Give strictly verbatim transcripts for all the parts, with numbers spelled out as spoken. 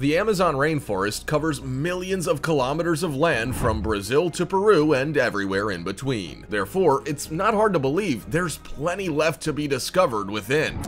The Amazon rainforest covers millions of kilometers of land from Brazil to Peru and everywhere in between. Therefore, it's not hard to believe there's plenty left to be discovered within.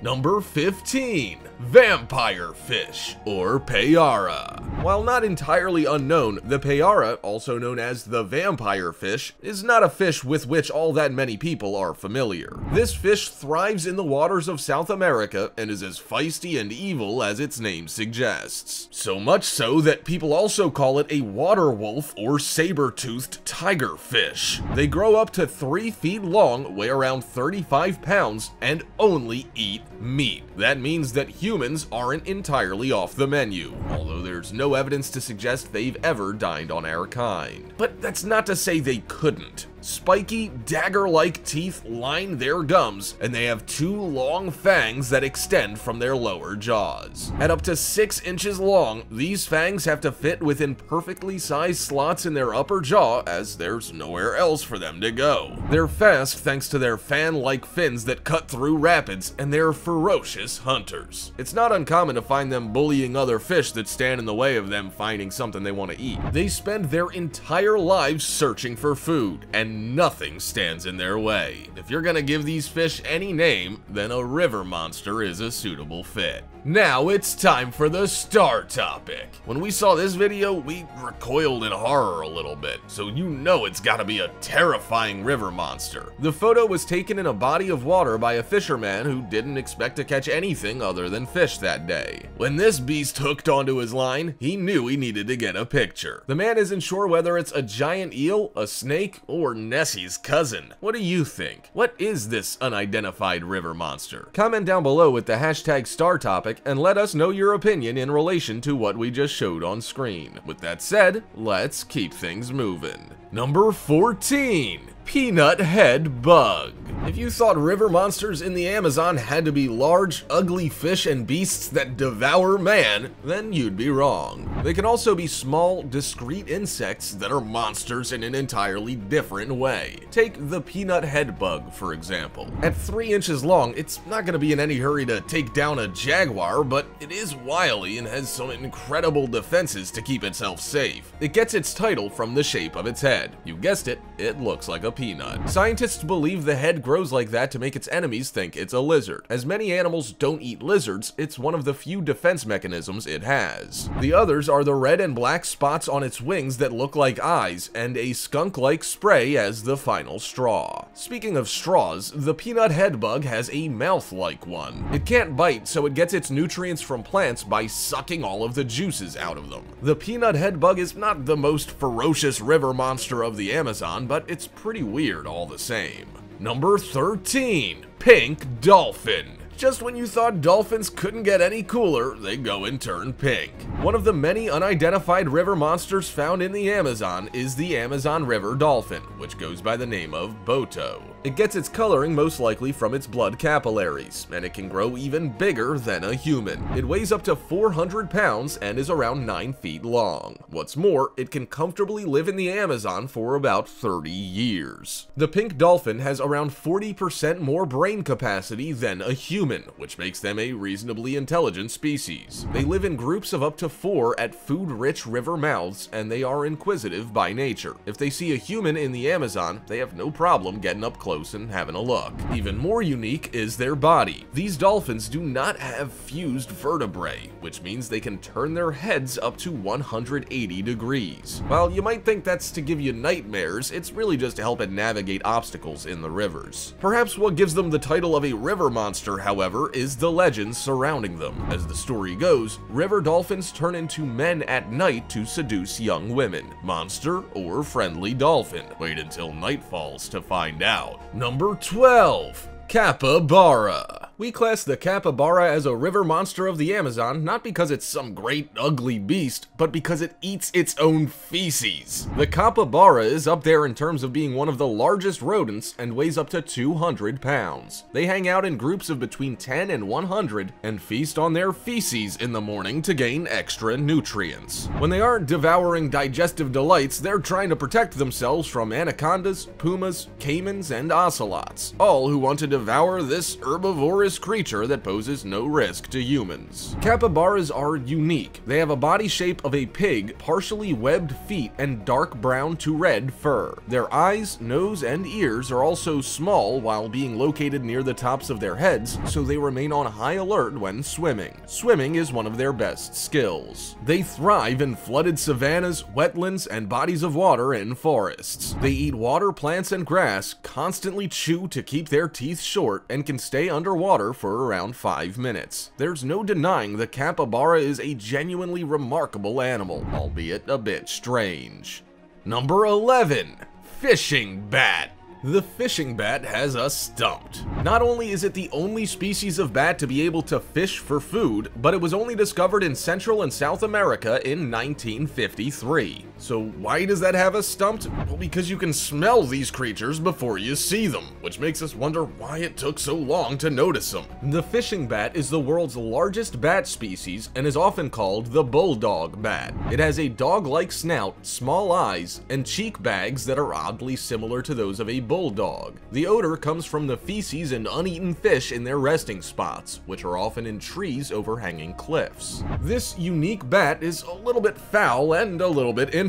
Number fifteen. Vampire fish, or payara. While not entirely unknown, the payara, also known as the vampire fish, is not a fish with which all that many people are familiar. This fish thrives in the waters of South America and is as feisty and evil as its name suggests. So much so that people also call it a water wolf or saber-toothed tiger fish. They grow up to three feet long, weigh around thirty-five pounds, and only eat meat. That means that humans aren't entirely off the menu, although there's no evidence to suggest they've ever dined on our kind. But that's not to say they couldn't. Spiky, dagger-like teeth line their gums, and they have two long fangs that extend from their lower jaws. At up to six inches long, these fangs have to fit within perfectly sized slots in their upper jaw, as there's nowhere else for them to go. They're fast thanks to their fan-like fins that cut through rapids, and they're ferocious hunters. It's not uncommon to find them bullying other fish that stand in the way of them finding something they want to eat. They spend their entire lives searching for food, and nothing stands in their way. If you're gonna give these fish any name, then a river monster is a suitable fit. Now it's time for the star topic. When we saw this video, we recoiled in horror a little bit, so you know it's gotta be a terrifying river monster. The photo was taken in a body of water by a fisherman who didn't expect to catch anything other than fish that day. When this beast hooked onto his line, he knew he needed to get a picture. The man isn't sure whether it's a giant eel, a snake, or Nessie's cousin. What do you think? What is this unidentified river monster? Comment down below with the hashtag star topic and let us know your opinion in relation to what we just showed on screen. With that said, let's keep things moving. Number fourteen. Peanut head bug. If you thought river monsters in the Amazon had to be large, ugly fish and beasts that devour man, then you'd be wrong. They can also be small, discreet insects that are monsters in an entirely different way. Take the peanut head bug, for example. At three inches long, it's not going to be in any hurry to take down a jaguar, but it is wily and has some incredible defenses to keep itself safe. It gets its title from the shape of its head. You guessed it, it looks like a peanut. Scientists believe the head grows like that to make its enemies think it's a lizard. As many animals don't eat lizards, it's one of the few defense mechanisms it has. The others are the red and black spots on its wings that look like eyes, and a skunk-like spray as the final straw. Speaking of straws, the peanut head bug has a mouth-like one. It can't bite, so it gets its nutrients from plants by sucking all of the juices out of them. The peanut head bug is not the most ferocious river monster of the Amazon, but it's pretty weird all the same. Number thirteen. Pink dolphin. Just when you thought dolphins couldn't get any cooler, they go and turn pink. One of the many unidentified river monsters found in the Amazon is the Amazon River dolphin, which goes by the name of Boto. It gets its coloring most likely from its blood capillaries, and it can grow even bigger than a human. It weighs up to four hundred pounds and is around nine feet long. What's more, it can comfortably live in the Amazon for about thirty years. The pink dolphin has around forty percent more brain capacity than a human, which makes them a reasonably intelligent species. They live in groups of up to four at food-rich river mouths, and they are inquisitive by nature. If they see a human in the Amazon, they have no problem getting up close and having a look. Even more unique is their body. These dolphins do not have fused vertebrae, which means they can turn their heads up to one hundred eighty degrees. While you might think that's to give you nightmares, it's really just to help it navigate obstacles in the rivers. Perhaps what gives them the title of a river monster, however, However, is the legend surrounding them. As the story goes, river dolphins turn into men at night to seduce young women. Monster or friendly dolphin? Wait until night falls to find out. Number twelve. Capybara. We class the capybara as a river monster of the Amazon, not because it's some great ugly beast, but because it eats its own feces. The capybara is up there in terms of being one of the largest rodents and weighs up to two hundred pounds. They hang out in groups of between ten and one hundred and feast on their feces in the morning to gain extra nutrients. When they aren't devouring digestive delights, they're trying to protect themselves from anacondas, pumas, caimans, and ocelots, all who want to devour this herbivorous creature that poses no risk to humans. Capybaras are unique. They have a body shape of a pig, partially webbed feet, and dark brown to red fur. Their eyes, nose, and ears are also small while being located near the tops of their heads, so they remain on high alert when swimming. Swimming is one of their best skills. They thrive in flooded savannas, wetlands, and bodies of water in forests. They eat water, plants, and grass, constantly chew to keep their teeth short, and can stay underwater for around five minutes. There's no denying the capybara is a genuinely remarkable animal, albeit a bit strange. Number eleven. Fishing bat. The fishing bat has us stumped. Not only is it the only species of bat to be able to fish for food, but it was only discovered in Central and South America in nineteen fifty-three. So why does that have us stumped? Well, because you can smell these creatures before you see them, which makes us wonder why it took so long to notice them. The fishing bat is the world's largest bat species and is often called the bulldog bat. It has a dog-like snout, small eyes, and cheek bags that are oddly similar to those of a bulldog. The odor comes from the feces and uneaten fish in their resting spots, which are often in trees overhanging cliffs. This unique bat is a little bit foul and a little bit interesting.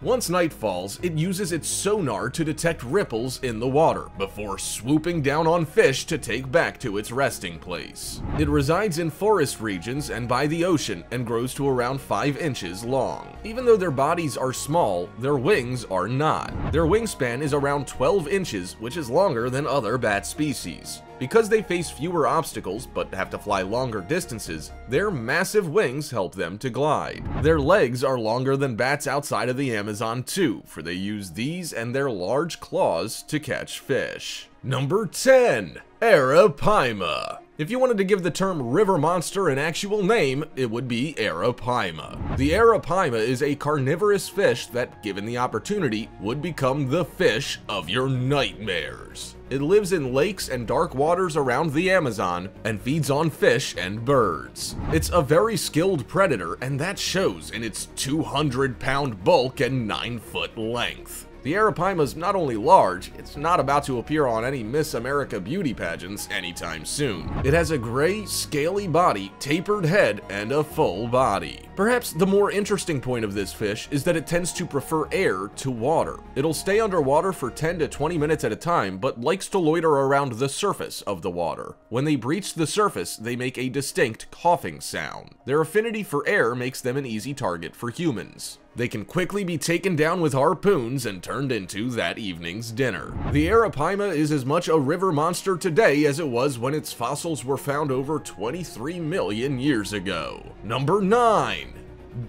Once night falls, it uses its sonar to detect ripples in the water before swooping down on fish to take back to its resting place. It resides in forest regions and by the ocean and grows to around five inches long. Even though their bodies are small, their wings are not. Their wingspan is around twelve inches, which is longer than other bat species. Because they face fewer obstacles but have to fly longer distances, their massive wings help them to glide. Their legs are longer than bats outside of the Amazon too, for they use these and their large claws to catch fish. Number ten. Arapaima. If you wanted to give the term river monster an actual name, it would be Arapaima. The Arapaima is a carnivorous fish that, given the opportunity, would become the fish of your nightmares. It lives in lakes and dark waters around the Amazon and feeds on fish and birds. It's a very skilled predator, and that shows in its two hundred pound bulk and nine foot length. The Arapaima is not only large, it's not about to appear on any Miss America beauty pageants anytime soon. It has a gray, scaly body, tapered head, and a full body. Perhaps the more interesting point of this fish is that it tends to prefer air to water. It'll stay underwater for ten to twenty minutes at a time, but likes to loiter around the surface of the water. When they breach the surface, they make a distinct coughing sound. Their affinity for air makes them an easy target for humans. They can quickly be taken down with harpoons and turned into that evening's dinner. The Arapaima is as much a river monster today as it was when its fossils were found over twenty-three million years ago. Number nine.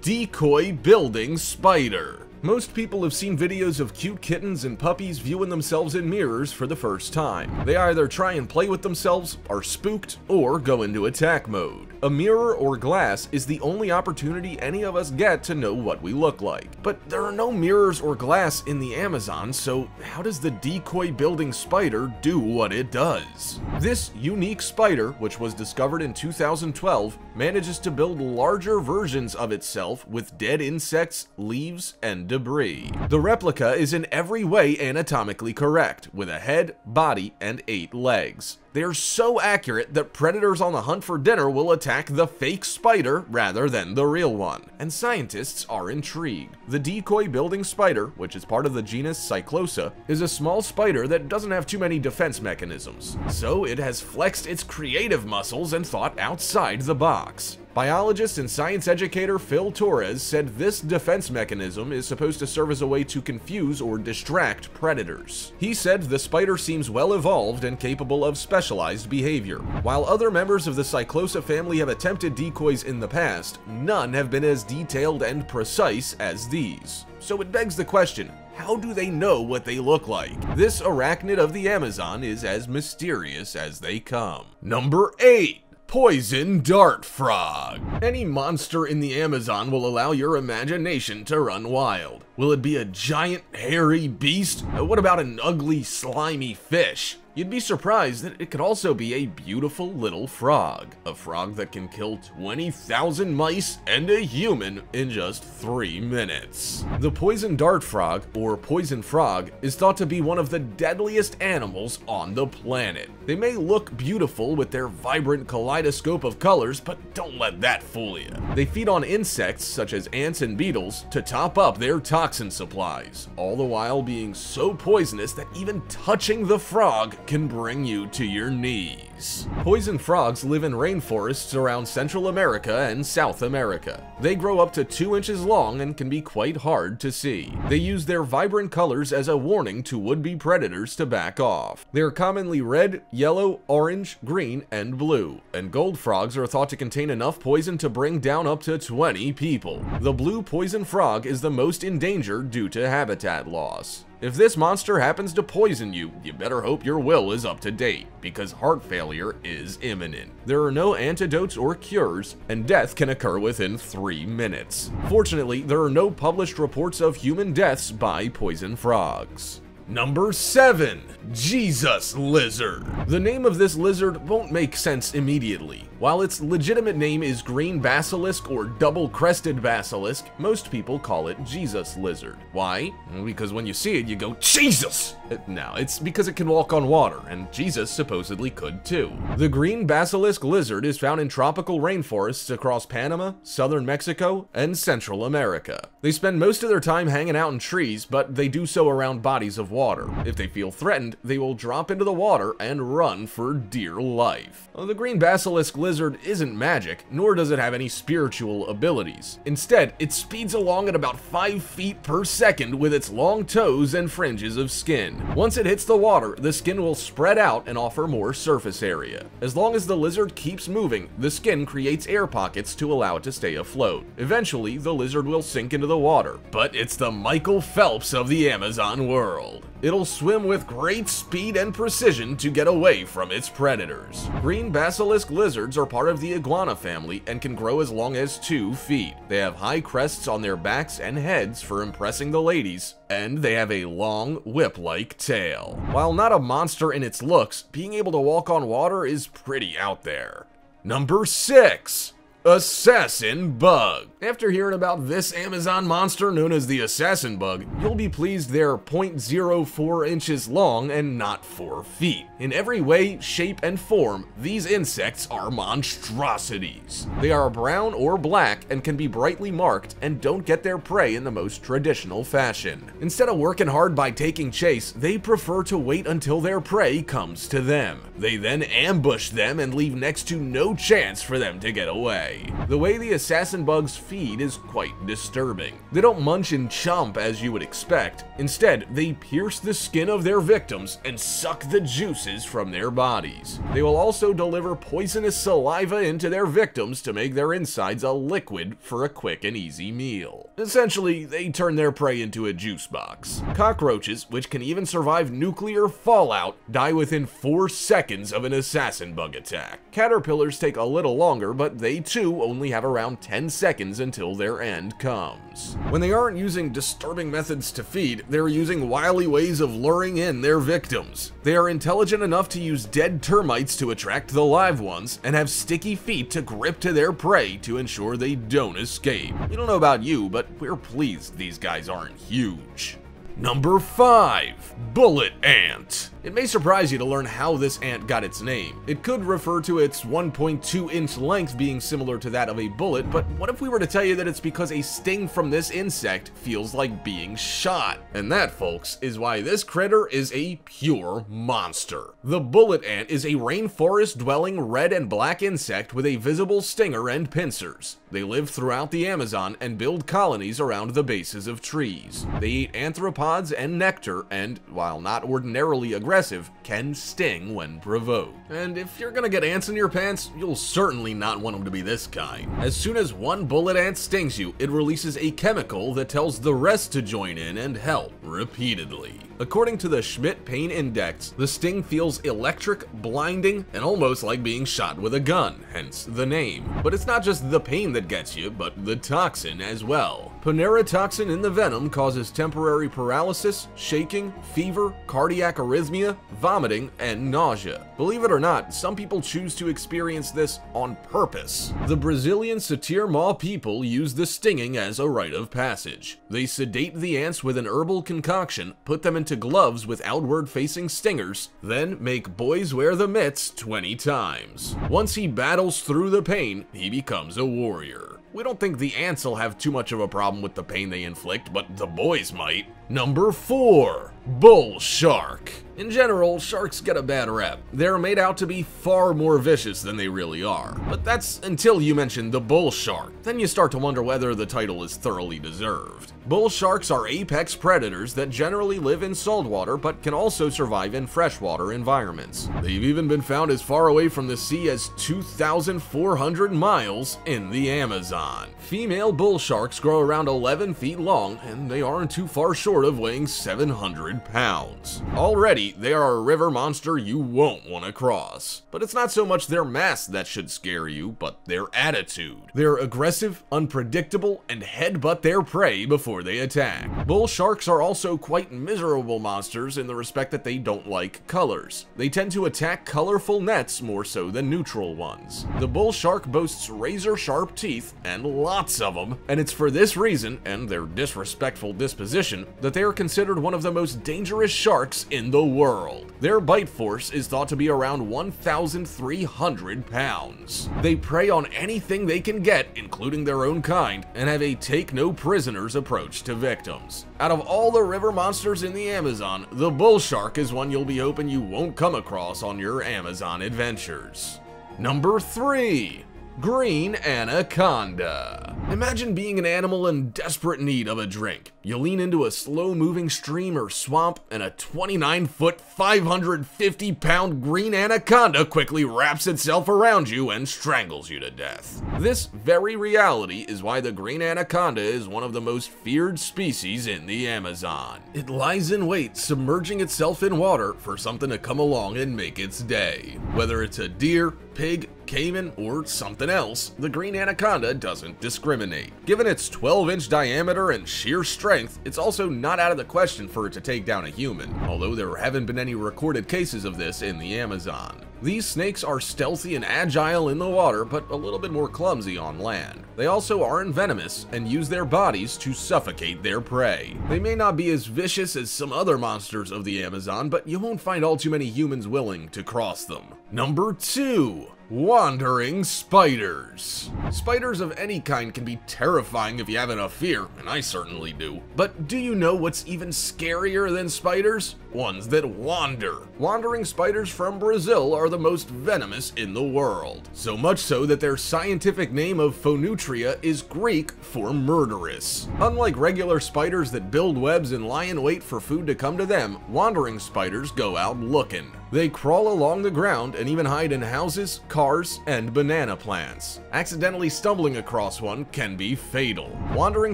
Decoy building spider. Most people have seen videos of cute kittens and puppies viewing themselves in mirrors for the first time. They either try and play with themselves, are spooked, or go into attack mode. A mirror or glass is the only opportunity any of us get to know what we look like. But there are no mirrors or glass in the Amazon, so how does the decoy building spider do what it does? This unique spider, which was discovered in two thousand twelve, manages to build larger versions of itself with dead insects, leaves, and debris. The replica is in every way anatomically correct, with a head, body, and eight legs. They are so accurate that predators on the hunt for dinner will attack the fake spider rather than the real one, and scientists are intrigued. The decoy building spider, which is part of the genus Cyclosa, is a small spider that doesn't have too many defense mechanisms, so it has flexed its creative muscles and thought outside the box. Biologist and science educator Phil Torres said this defense mechanism is supposed to serve as a way to confuse or distract predators. He said the spider seems well evolved and capable of specialized behavior. While other members of the Cyclosa family have attempted decoys in the past, none have been as detailed and precise as these. So it begs the question, how do they know what they look like? This arachnid of the Amazon is as mysterious as they come. Number eight. Poison dart frog. Any monster in the Amazon will allow your imagination to run wild. Will it be a giant hairy beast? What about an ugly slimy fish? You'd be surprised that it could also be a beautiful little frog. A frog that can kill twenty thousand mice and a human in just three minutes. The poison dart frog, or poison frog, is thought to be one of the deadliest animals on the planet. They may look beautiful with their vibrant kaleidoscope of colors, but don't let that fool you. They feed on insects such as ants and beetles to top up their toxin supplies, all the while being so poisonous that even touching the frog can bring you to your knees. Poison frogs live in rainforests around Central America and South America. They grow up to two inches long and can be quite hard to see. They use their vibrant colors as a warning to would-be predators to back off. They are commonly red, yellow, orange, green, and blue, and gold frogs are thought to contain enough poison to bring down up to twenty people. The blue poison frog is the most endangered due to habitat loss. If this monster happens to poison you, you better hope your will is up to date, because heart failure is imminent. There are no antidotes or cures, and death can occur within three minutes. Fortunately, there are no published reports of human deaths by poison frogs. Number seven. Jesus lizard. The name of this lizard won't make sense immediately. While its legitimate name is green basilisk or double crested basilisk, most people call it Jesus lizard. Why? Because when you see it, you go, Jesus! No, it's because it can walk on water, and Jesus supposedly could too. The green basilisk lizard is found in tropical rainforests across Panama, southern Mexico, and Central America. They spend most of their time hanging out in trees, but they do so around bodies of water. If they feel threatened, they will drop into the water and run for dear life. The green basilisk lizard isn't magic, nor does it have any spiritual abilities. Instead, it speeds along at about five feet per second with its long toes and fringes of skin. Once it hits the water, the skin will spread out and offer more surface area. As long as the lizard keeps moving, the skin creates air pockets to allow it to stay afloat. Eventually, the lizard will sink into the water, but it's the Michael Phelps of the Amazon world. It'll swim with great speed and precision to get away from its predators. Green basilisk lizards are part of the iguana family and can grow as long as two feet. They have high crests on their backs and heads for impressing the ladies, and they have a long, whip-like tail. While not a monster in its looks, being able to walk on water is pretty out there. Number six. Assassin bug. After hearing about this Amazon monster known as the assassin bug, you'll be pleased they're zero point zero four inches long and not four feet. In every way, shape, and form, these insects are monstrosities. They are brown or black and can be brightly marked and don't get their prey in the most traditional fashion. Instead of working hard by taking chase, they prefer to wait until their prey comes to them. They then ambush them and leave next to no chance for them to get away. The way the assassin bugs feed is quite disturbing. They don't munch and chomp as you would expect. Instead, they pierce the skin of their victims and suck the juices from their bodies. They will also deliver poisonous saliva into their victims to make their insides a liquid for a quick and easy meal. Essentially, they turn their prey into a juice box. Cockroaches, which can even survive nuclear fallout, die within four seconds of an assassin bug attack. Caterpillars take a little longer, but they too Two only have around ten seconds until their end comes. When they aren't using disturbing methods to feed, they're using wily ways of luring in their victims. They are intelligent enough to use dead termites to attract the live ones and have sticky feet to grip to their prey to ensure they don't escape. We don't know about you, but we're pleased these guys aren't huge. Number five. Bullet ant. It may surprise you to learn how this ant got its name. It could refer to its one point two inch length being similar to that of a bullet, but what if we were to tell you that it's because a sting from this insect feels like being shot? And that, folks, is why this critter is a pure monster. The bullet ant is a rainforest-dwelling red and black insect with a visible stinger and pincers. They live throughout the Amazon and build colonies around the bases of trees. They eat arthropods pods and nectar and, while not ordinarily aggressive, can sting when provoked. And if you're gonna get ants in your pants, you'll certainly not want them to be this kind. As soon as one bullet ant stings you, it releases a chemical that tells the rest to join in and help repeatedly. According to the Schmidt Pain Index, the sting feels electric, blinding, and almost like being shot with a gun, hence the name. But it's not just the pain that gets you, but the toxin as well. Poneratoxin in the venom causes temporary paralysis, shaking, fever, cardiac arrhythmia, vomiting, and nausea. Believe it or not, some people choose to experience this on purpose. The Brazilian Satere-Mawe people use the stinging as a rite of passage. They sedate the ants with an herbal concoction, put them into gloves with outward-facing stingers, then make boys wear the mitts twenty times. Once he battles through the pain, he becomes a warrior. We don't think the ants will have too much of a problem with the pain they inflict, but the boys might. Number four, bull shark. In general, sharks get a bad rep. They're made out to be far more vicious than they really are. But that's until you mention the bull shark. Then you start to wonder whether the title is thoroughly deserved. Bull sharks are apex predators that generally live in saltwater but can also survive in freshwater environments. They've even been found as far away from the sea as two thousand four hundred miles in the Amazon. Female bull sharks grow around eleven feet long, and they aren't too far short of weighing seven hundred pounds. Already, they are a river monster you won't want to cross. But it's not so much their mass that should scare you, but their attitude. They're aggressive, unpredictable, and headbutt their prey before they attack. Bull sharks are also quite miserable monsters in the respect that they don't like colors. They tend to attack colorful nets more so than neutral ones. The bull shark boasts razor-sharp teeth, and lots of them, and it's for this reason, and their disrespectful disposition, that they are considered one of the most dangerous sharks in the world. world. Their bite force is thought to be around one thousand three hundred pounds. They prey on anything they can get, including their own kind, and have a take-no-prisoners approach to victims. Out of all the river monsters in the Amazon, the bull shark is one you'll be hoping you won't come across on your Amazon adventures. Number three. Green Anaconda. Imagine being an animal in desperate need of a drink. You lean into a slow-moving stream or swamp, and a twenty-nine foot, five hundred fifty pound green anaconda quickly wraps itself around you and strangles you to death. This very reality is why the green anaconda is one of the most feared species in the Amazon. It lies in wait, submerging itself in water for something to come along and make its day. Whether it's a deer, pig, caiman, or something else, the green anaconda doesn't discriminate. Given its twelve inch diameter and sheer strength, it's also not out of the question for it to take down a human, although there haven't been any recorded cases of this in the Amazon. These snakes are stealthy and agile in the water, but a little bit more clumsy on land. They also aren't venomous and use their bodies to suffocate their prey. They may not be as vicious as some other monsters of the Amazon, but you won't find all too many humans willing to cross them. Number two. Wandering spiders. Spiders of any kind can be terrifying if you have enough fear, and I certainly do. But do you know what's even scarier than spiders? Ones that wander. Wandering spiders from Brazil are the most venomous in the world. So much so that their scientific name of Phoneutria is Greek for murderous. Unlike regular spiders that build webs and lie in wait for food to come to them, wandering spiders go out looking. They crawl along the ground and even hide in houses, cars, and banana plants. Accidentally stumbling across one can be fatal. Wandering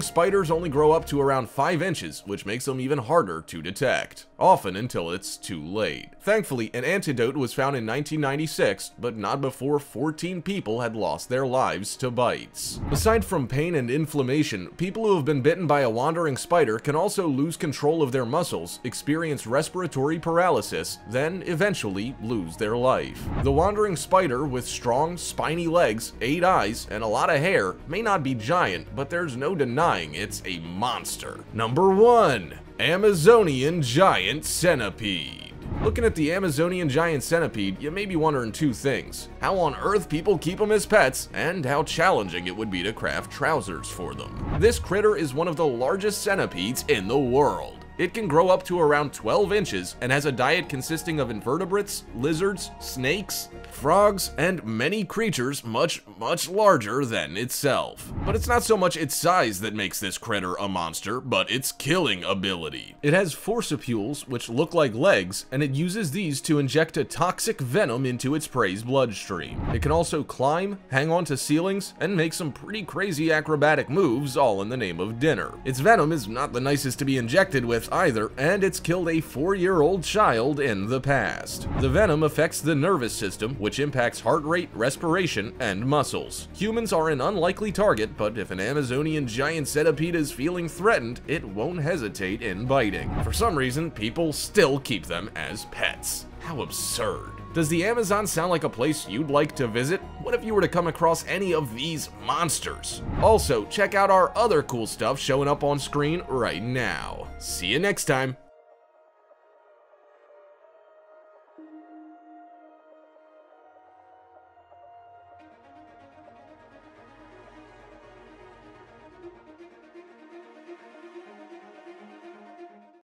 spiders only grow up to around five inches, which makes them even harder to detect, often until it's too late. Thankfully, an antidote was found in nineteen ninety-six, but not before fourteen people had lost their lives to bites. Aside from pain and inflammation, people who have been bitten by a wandering spider can also lose control of their muscles, experience respiratory paralysis, then eventually eventually lose their life. The wandering spider with strong, spiny legs, eight eyes, and a lot of hair may not be giant, but there's no denying it's a monster. Number one, Amazonian giant centipede. Looking at the Amazonian giant centipede, you may be wondering two things. How on earth people keep them as pets, and how challenging it would be to craft trousers for them. This critter is one of the largest centipedes in the world. It can grow up to around twelve inches and has a diet consisting of invertebrates, lizards, snakes, frogs, and many creatures much, much larger than itself. But it's not so much its size that makes this critter a monster, but its killing ability. It has forcipules, which look like legs, and it uses these to inject a toxic venom into its prey's bloodstream. It can also climb, hang onto ceilings, and make some pretty crazy acrobatic moves, all in the name of dinner. Its venom is not the nicest to be injected with either, and it's killed a four-year-old child in the past. The venom affects the nervous system, which impacts heart rate, respiration, and muscles. Humans are an unlikely target, but if an Amazonian giant centipede is feeling threatened, it won't hesitate in biting. For some reason, people still keep them as pets. How absurd. Does the Amazon sound like a place you'd like to visit? What if you were to come across any of these monsters? Also, check out our other cool stuff showing up on screen right now. See you next time.